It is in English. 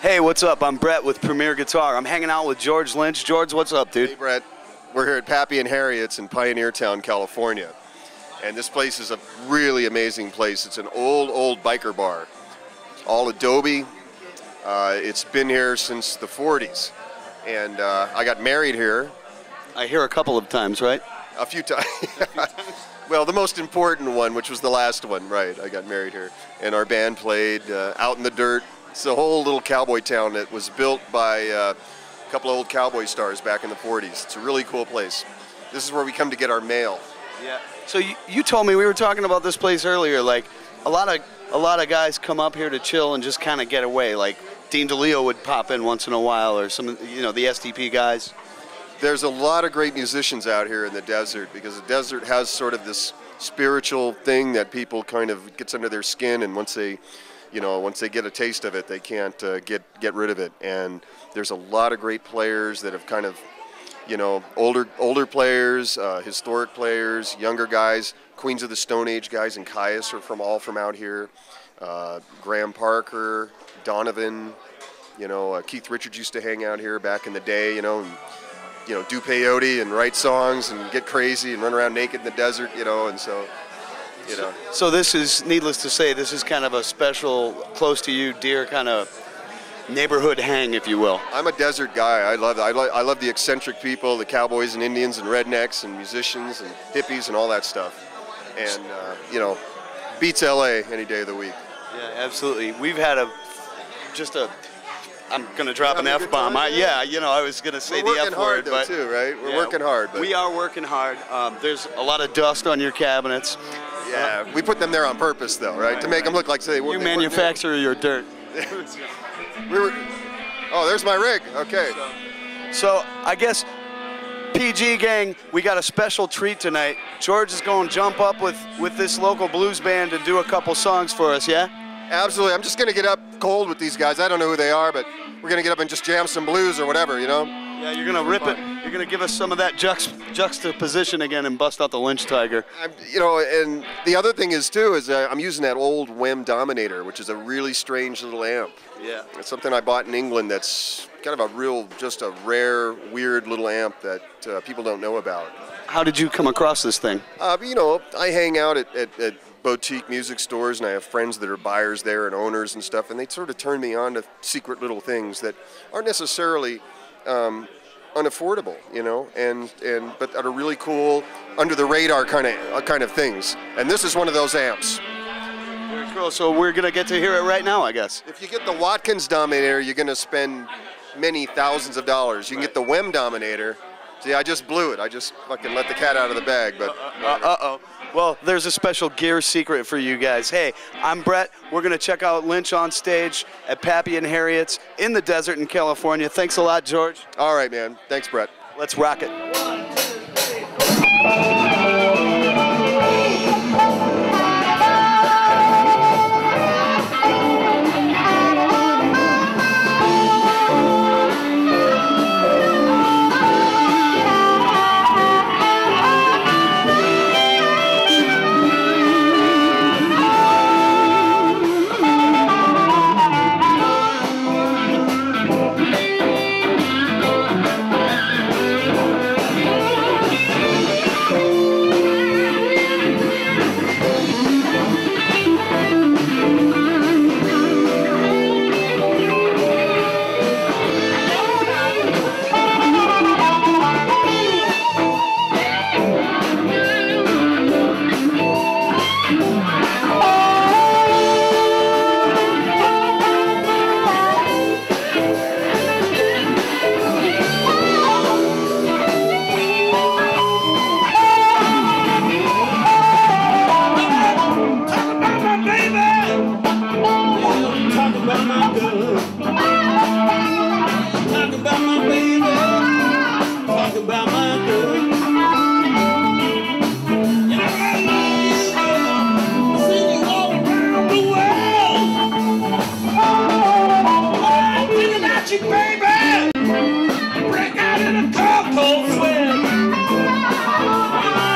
Hey, what's up? I'm Brett with Premier Guitar. I'm hanging out with George Lynch. George, what's up, dude? Hey, Brett. We're here at Pappy and Harriet's in Pioneertown, California. And this place is a really amazing place. It's an old, old biker bar. All adobe. It's been here since the 40s. And I got married here. I hear a couple of times, right? A few times. Well, the most important one, which was the last one, right? I got married here. And our band played out in the dirt. It's a whole little cowboy town that was built by a couple of old cowboy stars back in the 40s. It's a really cool place. This is where we come to get our mail. Yeah. So you told me, we were talking about this place earlier, like a lot of guys come up here to chill and just kind of get away. Like Dean DeLeo would pop in once in a while, or some, you know, the SDP guys. There's a lot of great musicians out here in the desert, because the desert has sort of this spiritual thing that people kind of gets under their skin, and once they, you know, once they get a taste of it, they can't get rid of it. And there's a lot of great players that have kind of, you know, older players, historic players, younger guys, Queens of the Stone Age guys, and Caius are all from out here. Graham Parker, Donovan, you know, Keith Richards used to hang out here back in the day, you know, and, you know, do peyote and write songs and get crazy and run around naked in the desert, you know, and so, you know. So this is, needless to say, this is kind of a special, close to you, dear kind of neighborhood hang, if you will. I'm a desert guy. I love the eccentric people, the cowboys and Indians and rednecks and musicians and hippies and all that stuff. And you know, beats LA any day of the week. Yeah, absolutely. We've had I'm gonna drop an F-bomb. Yeah, you know, I was gonna say the F word, but too, right? We're working hard. But we are working hard. There's a lot of dust on your cabinets. Yeah, we put them there on purpose, though, right? To make them look like they weren't. You manufacture your dirt. Oh, there's my rig. Okay. So I guess, PG gang, we got a special treat tonight. George is going to jump up with this local blues band and do a couple songs for us, yeah? Absolutely. I'm just going to get up cold with these guys. I don't know who they are, but we're going to get up and just jam some blues or whatever, you know? Yeah, you're going to rip it. You're going to give us some of that juxtaposition again and bust out the Lynch Tiger. You know, and the other thing is, too, is I'm using that old Wem Dominator, which is a really strange little amp. Yeah. It's something I bought in England that's kind of a real, just a rare, weird little amp that people don't know about. How did you come across this thing? You know, I hang out at boutique music stores, and I have friends that are buyers there and owners and stuff, and they sort of turn me on to secret little things that aren't necessarily unaffordable, you know, and but that are really cool, under the radar kind of things. And this is one of those amps. Very cool. So we're gonna get to hear it right now, I guess. If you get the Watkins Dominator, you're gonna spend many thousands of dollars. You can get the Wem Dominator. See, I just blew it. I just fucking let the cat out of the bag. But uh-oh. Well, there's a special gear secret for you guys. Hey, I'm Brett. We're going to check out Lynch on stage at Pappy and Harriet's in the desert in California. Thanks a lot, George. All right, man. Thanks, Brett. Let's rock it. 1, 2, 3, 4. Baby, break out in a cold sweat.